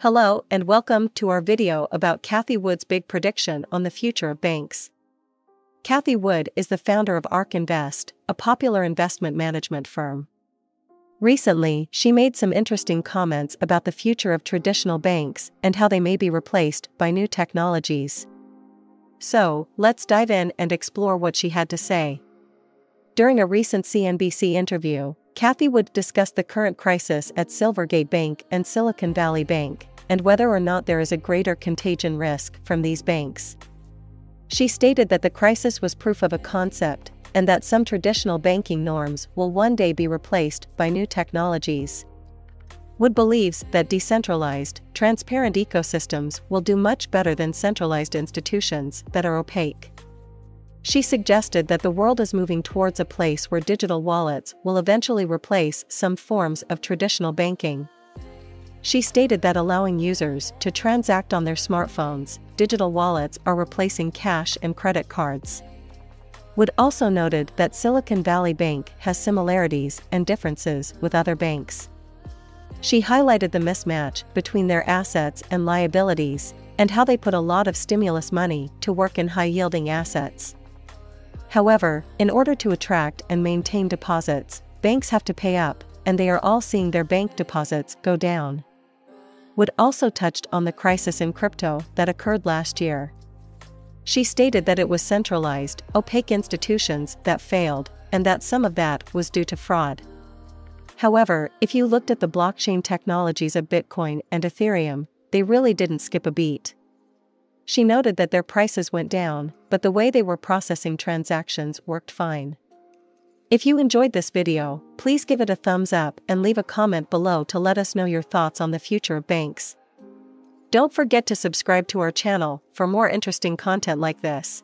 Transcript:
Hello and welcome to our video about Cathie Wood's big prediction on the future of banks. Cathie Wood is the founder of Ark Invest, a popular investment management firm. Recently, she made some interesting comments about the future of traditional banks and how they may be replaced by new technologies. So, let's dive in and explore what she had to say. During a recent CNBC interview, Cathie Wood discussed the current crisis at Silvergate Bank and Silicon Valley Bank, and whether or not there is a greater contagion risk from these banks. She stated that the crisis was proof of a concept, and that some traditional banking norms will one day be replaced by new technologies. Wood believes that decentralized, transparent ecosystems will do much better than centralized institutions that are opaque. She suggested that the world is moving towards a place where digital wallets will eventually replace some forms of traditional banking. She stated that allowing users to transact on their smartphones, digital wallets are replacing cash and credit cards. Wood also noted that Silicon Valley Bank has similarities and differences with other banks. She highlighted the mismatch between their assets and liabilities, and how they put a lot of stimulus money to work in high-yielding assets. However, in order to attract and maintain deposits, banks have to pay up, and they are all seeing their bank deposits go down. Wood also touched on the crisis in crypto that occurred last year. She stated that it was centralized, opaque institutions that failed, and that some of that was due to fraud. However, if you looked at the blockchain technologies of Bitcoin and Ethereum, they really didn't skip a beat. She noted that their prices went down, but the way they were processing transactions worked fine. If you enjoyed this video, please give it a thumbs up and leave a comment below to let us know your thoughts on the future of banks. Don't forget to subscribe to our channel for more interesting content like this.